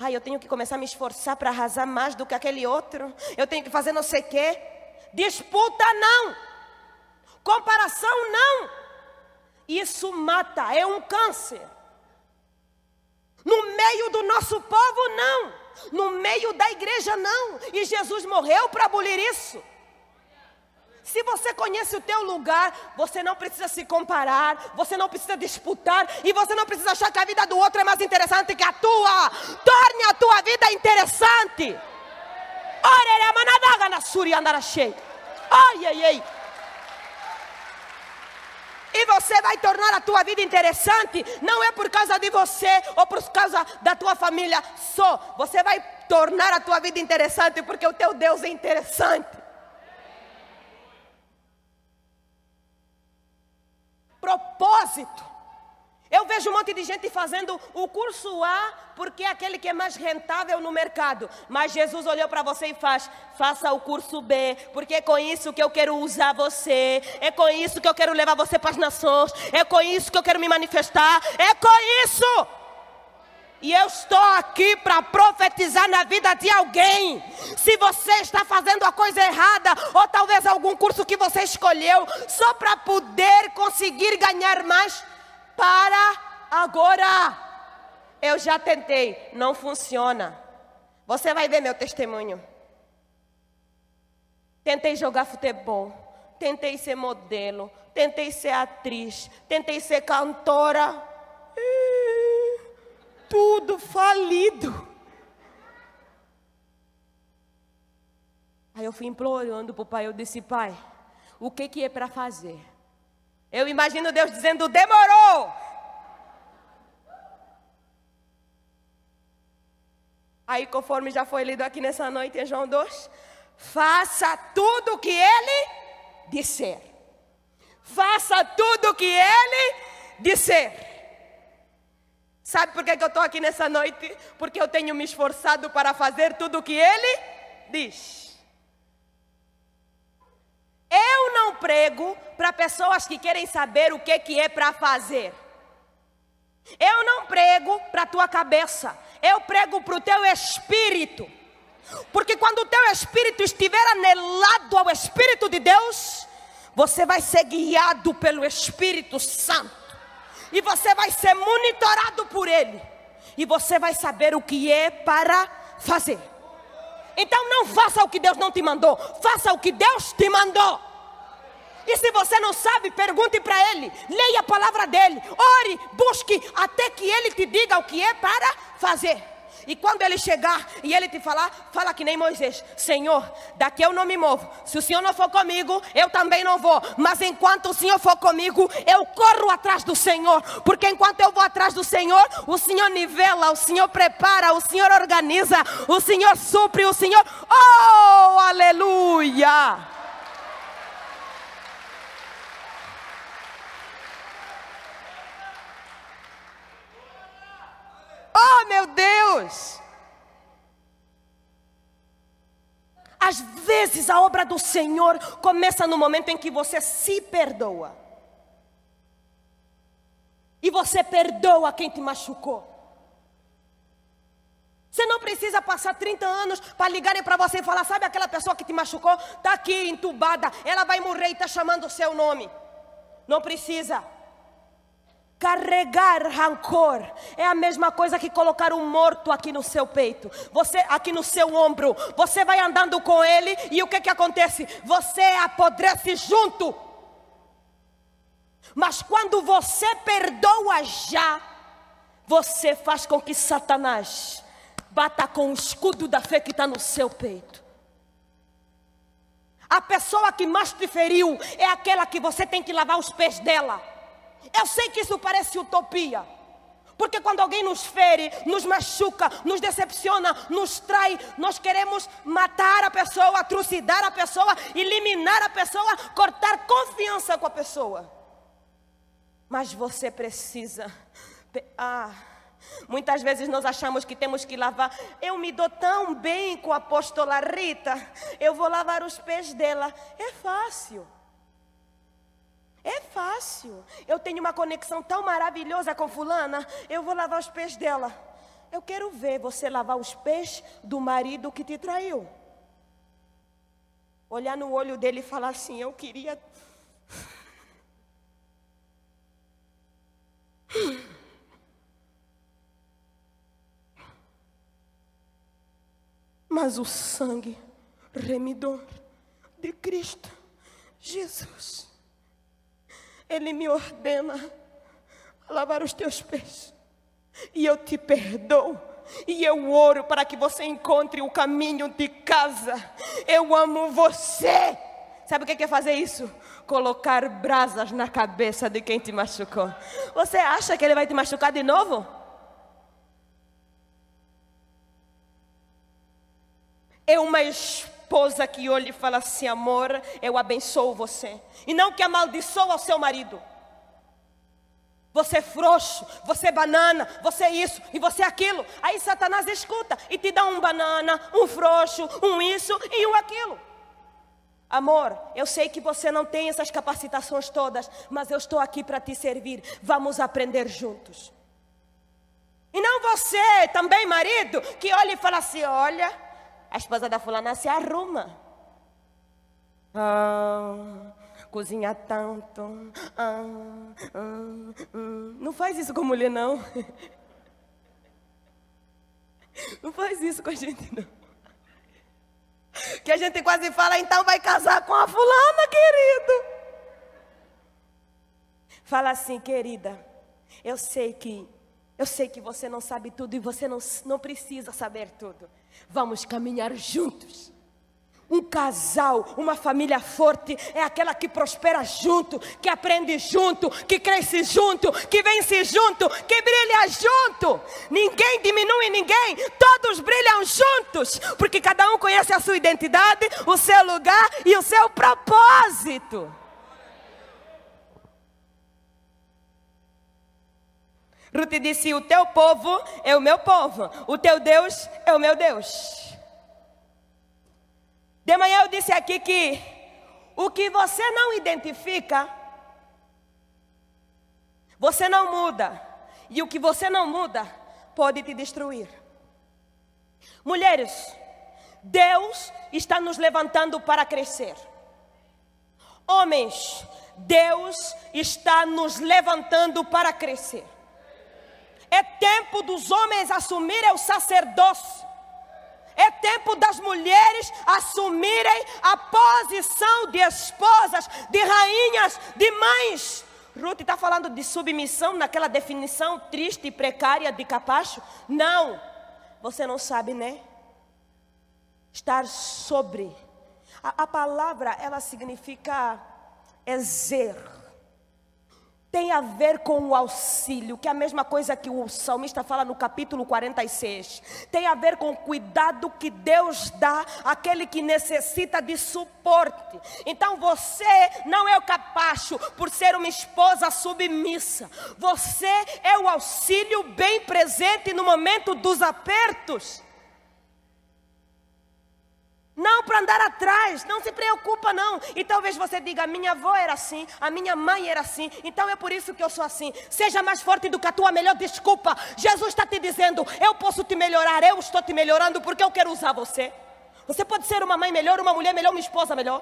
Ai, eu tenho que começar a me esforçar para arrasar mais do que aquele outro. Eu tenho que fazer não sei o quê. Disputa não. Comparação não. Isso mata, é um câncer. No meio do nosso povo, não. No meio da igreja, não. E Jesus morreu para abolir isso. Se você conhece o teu lugar, você não precisa se comparar, você não precisa disputar e você não precisa achar que a vida do outro é mais interessante que a tua. Torne a tua vida interessante. E você vai tornar a tua vida interessante, não é por causa de você ou por causa da tua família só. Você vai tornar a tua vida interessante porque o teu Deus é interessante. Propósito. Eu vejo um monte de gente fazendo o curso A, porque é aquele que é mais rentável no mercado. Mas Jesus olhou para você e faça o curso B, porque é com isso que eu quero usar você. É com isso que eu quero levar você para as nações. É com isso que eu quero me manifestar. É com isso. E eu estou aqui para profetizar na vida de alguém. Se você está fazendo a coisa errada, ou talvez algum curso que você escolheu, só para poder conseguir ganhar mais, para agora. Eu já tentei, não funciona. Você vai ver meu testemunho. Tentei jogar futebol, tentei ser modelo, tentei ser atriz, tentei ser cantora. Tudo falido. Aí eu fui implorando para o pai, eu disse: pai, o que que é para fazer? Eu imagino Deus dizendo: demorou. Aí, conforme já foi lido aqui nessa noite em João 2, faça tudo o que Ele disser. Faça tudo o que Ele disser. Sabe por que eu estou aqui nessa noite? Porque eu tenho me esforçado para fazer tudo o que Ele diz. Eu não prego para pessoas que querem saber o que é para fazer. Eu não prego para a tua cabeça. Eu prego para o teu espírito. Porque quando o teu espírito estiver anelado ao Espírito de Deus, você vai ser guiado pelo Espírito Santo. E você vai ser monitorado por Ele. E você vai saber o que é para fazer. Então não faça o que Deus não te mandou. Faça o que Deus te mandou. E se você não sabe, pergunte para Ele. Leia a palavra dEle. Ore, busque, até que Ele te diga o que é para fazer. E quando Ele chegar e Ele te falar, fala que nem Moisés: Senhor, daqui eu não me movo. Se o Senhor não for comigo, eu também não vou. Mas enquanto o Senhor for comigo, eu corro atrás do Senhor. Porque enquanto eu vou atrás do Senhor, o Senhor nivela, o Senhor prepara, o Senhor organiza, o Senhor supre, o Senhor... Oh, aleluia! Oh, meu Deus! Às vezes a obra do Senhor começa no momento em que você se perdoa. E você perdoa quem te machucou. Você não precisa passar 30 anos para ligarem para você e falar: sabe aquela pessoa que te machucou? Está aqui entubada, ela vai morrer e está chamando o seu nome. Não precisa. Carregar rancor é a mesma coisa que colocar um morto aqui no seu peito, você aqui no seu ombro. Você vai andando com ele e o que acontece? Você apodrece junto. Mas quando você perdoa já, você faz com que Satanás bata com o escudo da fé que está no seu peito. A pessoa que mais te feriu é aquela que você tem que lavar os pés dela. Eu sei que isso parece utopia, porque quando alguém nos fere, nos machuca, nos decepciona, nos trai, nós queremos matar a pessoa, trucidar a pessoa, eliminar a pessoa, cortar confiança com a pessoa. Mas você precisa... Muitas vezes nós achamos que temos que lavar. Eu me dou tão bem com a apóstola Rita, eu vou lavar os pés dela. É fácil. É fácil. Eu tenho uma conexão tão maravilhosa com fulana, eu vou lavar os pés dela. Eu quero ver você lavar os pés do marido que te traiu. Olhar no olho dele e falar assim: eu queria... Mas o sangue remidor de Cristo Jesus, Ele me ordena a lavar os teus pés. E eu te perdoo. E eu oro para que você encontre o caminho de casa. Eu amo você. Sabe o que é fazer isso? Colocar brasas na cabeça de quem te machucou. Você acha que ele vai te machucar de novo? É uma esposa que olha e fala assim: amor, eu abençoo você. E não que amaldiçoa o seu marido. Você é frouxo, você é banana, você é isso e você é aquilo. Aí Satanás escuta e te dá um banana, um frouxo, um isso e um aquilo. Amor, eu sei que você não tem essas capacitações todas, mas eu estou aqui para te servir. Vamos aprender juntos. E não você, também marido, que olha e fala assim, olha, a esposa da fulana se arruma. Ah, cozinha tanto. Não faz isso com mulher, não. Não faz isso com a gente, não. Que a gente quase fala, então vai casar com a fulana, querido. Fala assim, querida, eu sei que você não sabe tudo e você não precisa saber tudo. Vamos caminhar juntos. Um casal, uma família forte é aquela que prospera junto, que aprende junto, que cresce junto, que vence junto, que brilha junto. Ninguém diminui ninguém, todos brilham juntos, porque cada um conhece a sua identidade, o seu lugar e o seu propósito. Rute disse, o teu povo é o meu povo, o teu Deus é o meu Deus. De manhã eu disse aqui que o que você não identifica, você não muda. E o que você não muda, pode te destruir. Mulheres, Deus está nos levantando para crescer. Homens, Deus está nos levantando para crescer. É tempo dos homens assumirem o sacerdócio. É tempo das mulheres assumirem a posição de esposas, de rainhas, de mães. Ruth está falando de submissão naquela definição triste e precária de capacho? Não. Você não sabe, né? Estar sobre. A palavra, ela significa exer. Tem a ver com o auxílio, que é a mesma coisa que o salmista fala no capítulo 46. Tem a ver com o cuidado que Deus dá àquele que necessita de suporte. Então você não é o capacho por ser uma esposa submissa. Você é o auxílio bem presente no momento dos apertos. Não para andar atrás, não se preocupa não. E talvez você diga, a minha avó era assim, a minha mãe era assim, então é por isso que eu sou assim. Seja mais forte do que a tua melhor desculpa. Jesus está te dizendo, eu posso te melhorar, eu estou te melhorando porque eu quero usar você. Você pode ser uma mãe melhor, uma mulher melhor, uma esposa melhor.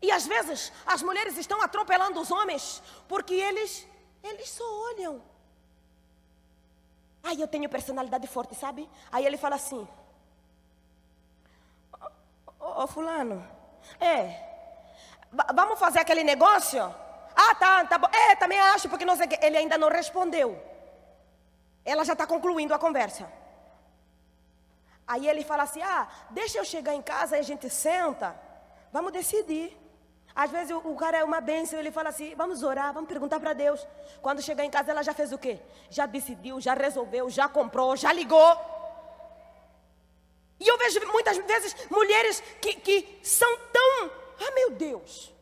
E às vezes as mulheres estão atropelando os homens, porque eles só olham. Ai, eu tenho personalidade forte, sabe? Aí ele fala assim... Ô fulano, vamos fazer aquele negócio? Ah, tá bom. É, também acho, porque não sei o que. Ele ainda não respondeu. Ela já está concluindo a conversa. Aí ele fala assim, deixa eu chegar em casa e a gente senta. Vamos decidir. Às vezes o cara é uma bênção, ele fala assim, vamos orar, vamos perguntar para Deus. Quando chegar em casa, ela já fez o quê? Já decidiu, já resolveu, já comprou, já ligou. E eu vejo muitas vezes mulheres que são tão... Ah, meu Deus!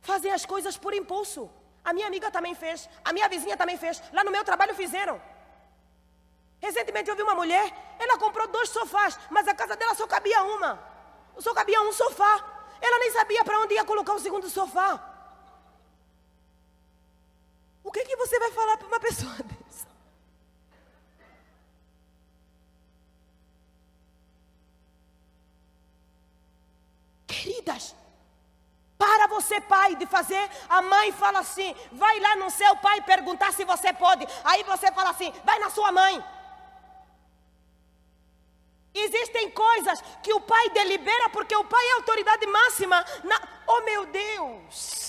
Fazem as coisas por impulso. A minha amiga também fez. A minha vizinha também fez. Lá no meu trabalho fizeram. Recentemente eu vi uma mulher, ela comprou 2 sofás, mas a casa dela só cabia uma. Só cabia um sofá. Ela nem sabia para onde ia colocar o 2º sofá. O que você vai falar para uma pessoa dessa? Queridas, para você, pai, de fazer. A mãe fala assim, vai lá no seu pai perguntar se você pode. Aí você fala assim, vai na sua mãe. Existem coisas que o pai delibera porque o pai é a autoridade máxima. Oh, meu Deus!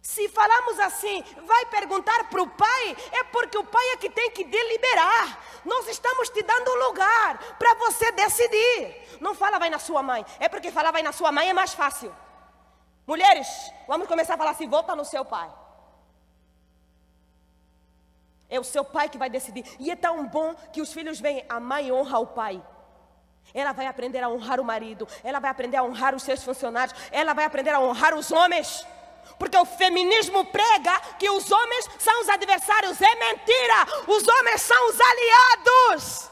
Se falamos assim, vai perguntar para o pai, é porque o pai é que tem que deliberar. Nós estamos te dando um lugar para você decidir. Não fala vai na sua mãe, é porque falar vai na sua mãe é mais fácil. Mulheres, vamos começar a falar assim, volta no seu pai. É o seu pai que vai decidir. E é tão bom que os filhos veem, a mãe honra o pai. Ela vai aprender a honrar o marido, ela vai aprender a honrar os seus funcionários, ela vai aprender a honrar os homens. porque o feminismo prega que os homens são os adversários. É mentira, os homens são os aliados.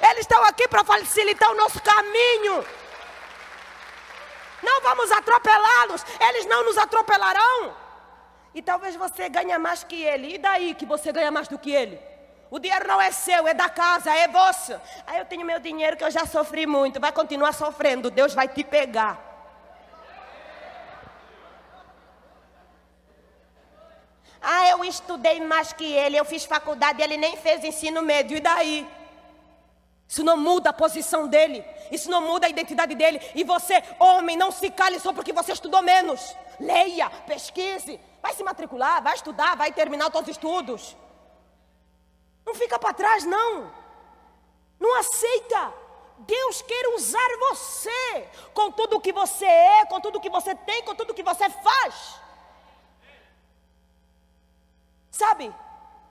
Eles estão aqui para facilitar o nosso caminho. Não vamos atropelá-los, eles não nos atropelarão. E talvez você ganhe mais que ele, e daí que você ganha mais do que ele? O dinheiro não é seu, é da casa, é vosso. Aí eu tenho meu dinheiro que eu já sofri muito, vai continuar sofrendo, Deus vai te pegar. Ah, eu estudei mais que ele, eu fiz faculdade, ele nem fez ensino médio, e daí? Isso não muda a posição dele, isso não muda a identidade dele. E você, homem, não se cale só porque você estudou menos. Leia, pesquise, vai se matricular, vai estudar, vai terminar todos os estudos. Não fica para trás, não. Não aceita. Deus quer usar você com tudo o que você é, com tudo o que você tem, com tudo o que você faz. Sabe?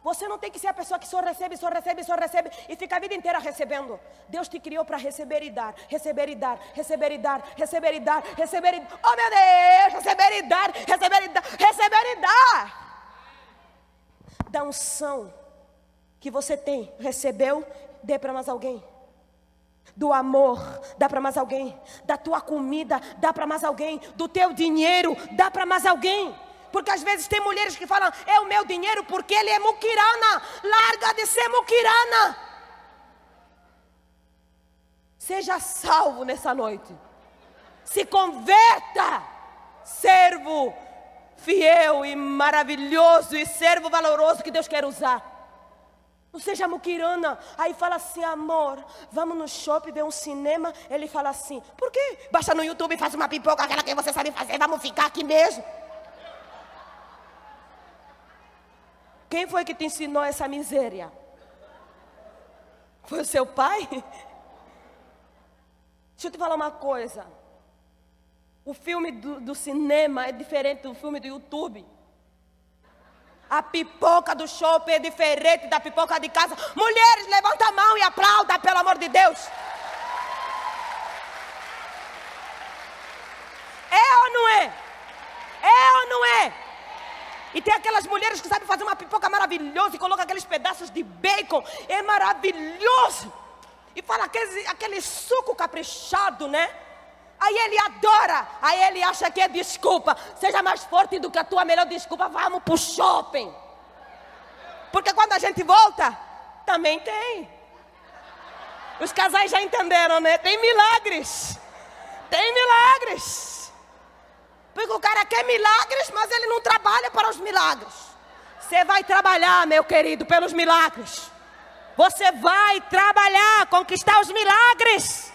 Você não tem que ser a pessoa que só recebe e fica a vida inteira recebendo. Deus te criou para receber e dar, receber e dar. Oh meu Deus, receber e dar. Da unção que você tem, recebeu, dê para mais alguém. Do amor, dá para mais alguém. Da tua comida, dá para mais alguém. Do teu dinheiro, dá para mais alguém. Porque às vezes tem mulheres que falam, é o meu dinheiro porque ele é muquirana. Larga de ser muquirana. Seja salvo nessa noite. Se converta. Servo fiel e maravilhoso e servo valoroso que Deus quer usar. Não seja muquirana. Aí fala assim, amor, vamos no shopping ver um cinema. Ele fala assim, por quê? Baixa no YouTube e faz uma pipoca, aquela que você sabe fazer. Vamos ficar aqui mesmo. Quem foi que te ensinou essa miséria? Foi o seu pai? Deixa eu te falar uma coisa. O filme do cinema é diferente do filme do YouTube. A pipoca do shopping é diferente da pipoca de casa. Mulheres, levanta a mão e aplauda, pelo amor de Deus. É ou não é? É ou não é? E tem aquelas mulheres que sabem fazer uma pipoca maravilhosa e colocam aqueles pedaços de bacon. É maravilhoso. E fala aquele suco caprichado, né? Aí ele adora. Aí ele acha que é desculpa. Seja mais forte do que a tua melhor desculpa. Vamos pro shopping. Porque quando a gente volta, também tem. Os casais já entenderam, né? Tem milagres. Tem milagres. Porque o cara quer milagres, mas ele não trabalha para os milagres. Você vai trabalhar, meu querido, pelos milagres. Você vai trabalhar, conquistar os milagres.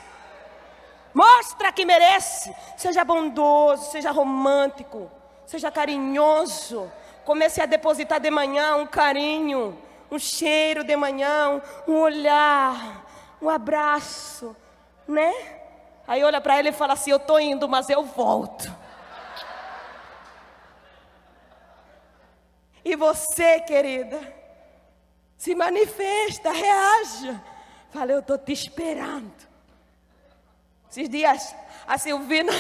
Mostra que merece. Seja bondoso, seja romântico, seja carinhoso. Comece a depositar de manhã um carinho, um cheiro de manhã, um olhar, um abraço, né? Aí olha para ele e fala assim, eu tô indo, mas eu volto. E você, querida, se manifesta, reaja. Fala, eu estou te esperando. Esses dias, a Silvina...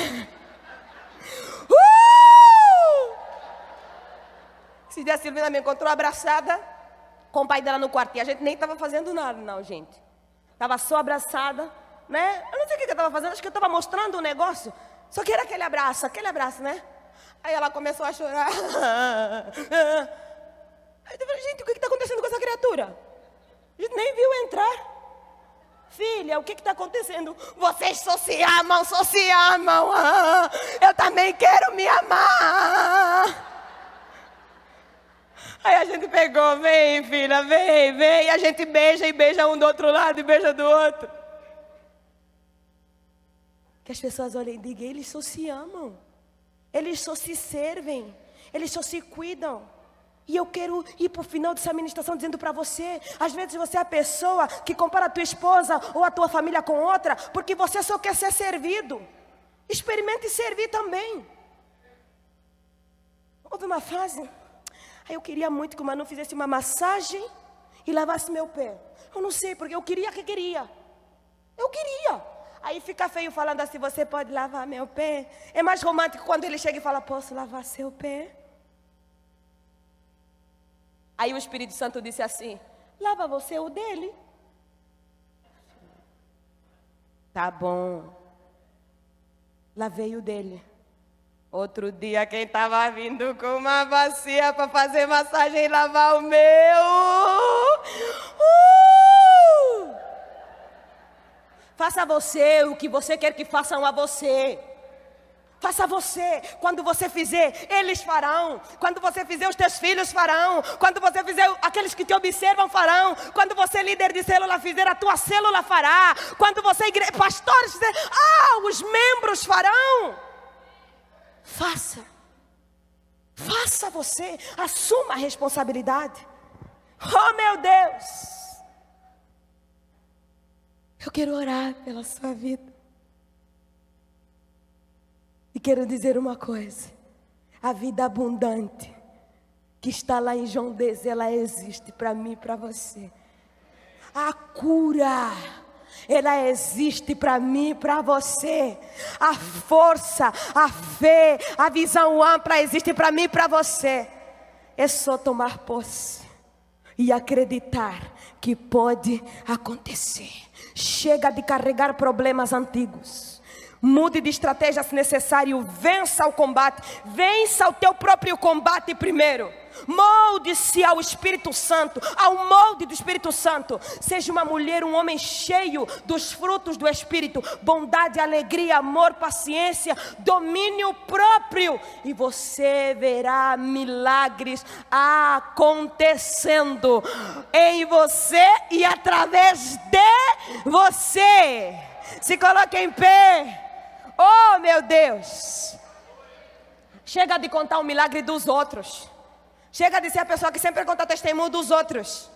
Esses dias a Silvina me encontrou abraçada com o pai dela no quarto. E a gente nem estava fazendo nada, não, gente. Estava só abraçada, né? Eu não sei o que eu estava fazendo, acho que eu estava mostrando um negócio. Só que era aquele abraço, né? Aí ela começou a chorar. Aí eu falei, gente, o que está acontecendo com essa criatura? A gente nem viu entrar. Filha, o que está acontecendo? Vocês só se amam. Eu também quero me amar. Aí a gente pegou, vem filha, vem. E a gente beija, e beija um do outro lado, e beija do outro. Que as pessoas olhem e digam, eles só se amam. Eles só se servem, eles só se cuidam. E eu quero ir para o final dessa ministração dizendo para você, às vezes você é a pessoa que compara a tua esposa ou a tua família com outra, porque você só quer ser servido. Experimente servir também. Houve uma fase, aí eu queria muito que o Manu fizesse uma massagem e lavasse meu pé. Eu não sei, porque eu queria. Aí fica feio falando assim, você pode lavar meu pé? É mais romântico quando ele chega e fala, posso lavar seu pé? Aí o Espírito Santo disse assim, lava você o dele. Tá bom. Lavei o dele. Outro dia quem estava vindo com uma bacia para fazer massagem e lavar o meu. Faça você o que você quer que façam a você. Faça você, quando você fizer, eles farão. Quando você fizer, os teus filhos farão. Quando você fizer, aqueles que te observam farão. Quando você, líder de célula, fizer, a tua célula fará. Quando você, pastores, fizer, os membros farão. Faça. Faça você. Assuma a responsabilidade. Oh, meu Deus. Eu quero orar pela sua vida. E quero dizer uma coisa, a vida abundante que está lá em João 10, ela existe para mim e para você. A cura, ela existe para mim e para você. A força, a fé, a visão ampla existe para mim e para você. É só tomar posse e acreditar que pode acontecer. Chega de carregar problemas antigos. Mude de estratégia se necessário, vença o combate, vença o teu próprio combate primeiro. Molde-se ao Espírito Santo, ao molde do Espírito Santo. Seja uma mulher, um homem cheio dos frutos do Espírito, bondade, alegria, amor, paciência, domínio próprio. E você verá milagres acontecendo em você e através de você. Se coloque em pé. Oh, meu Deus. Chega de contar o milagre dos outros. Chega de ser a pessoa que sempre conta testemunho dos outros.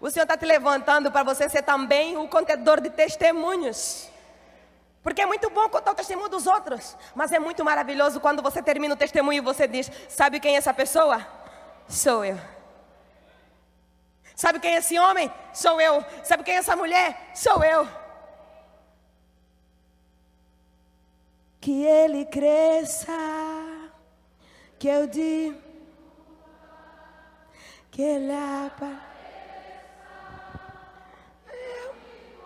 O Senhor está te levantando para você ser também o contador de testemunhos. Porque é muito bom contar o testemunho dos outros, mas é muito maravilhoso quando você termina o testemunho e você diz, sabe quem é essa pessoa? Sou eu. Sabe quem é esse homem? Sou eu. Sabe quem é essa mulher? Sou eu. Que ele cresça, que eu diminua, que ele apareça, eu me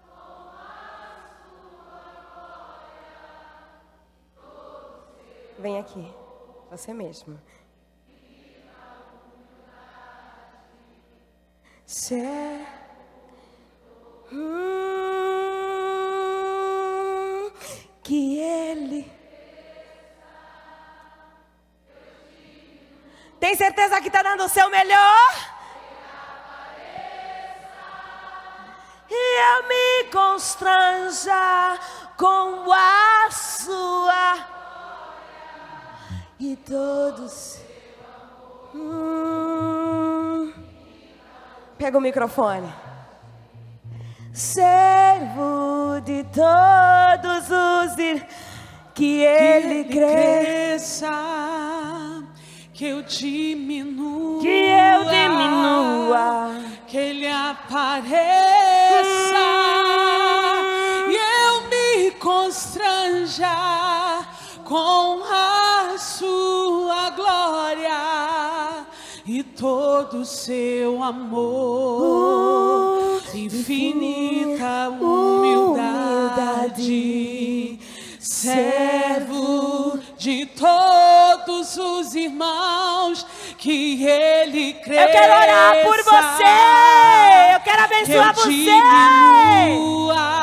constante com a sua glória. Vem aqui, você mesmo. Que ele... Tem certeza que está dando o seu melhor? E eu me constranja com a sua glória e todos. Pega o microfone. Servo de todos os que ele cresça, que eu diminua, que ele apareça e eu me constranja com a sua glória e todo o seu amor. Infinita humildade, servo de todos os irmãos, que ele cresça. Eu quero orar por você, eu quero abençoar você.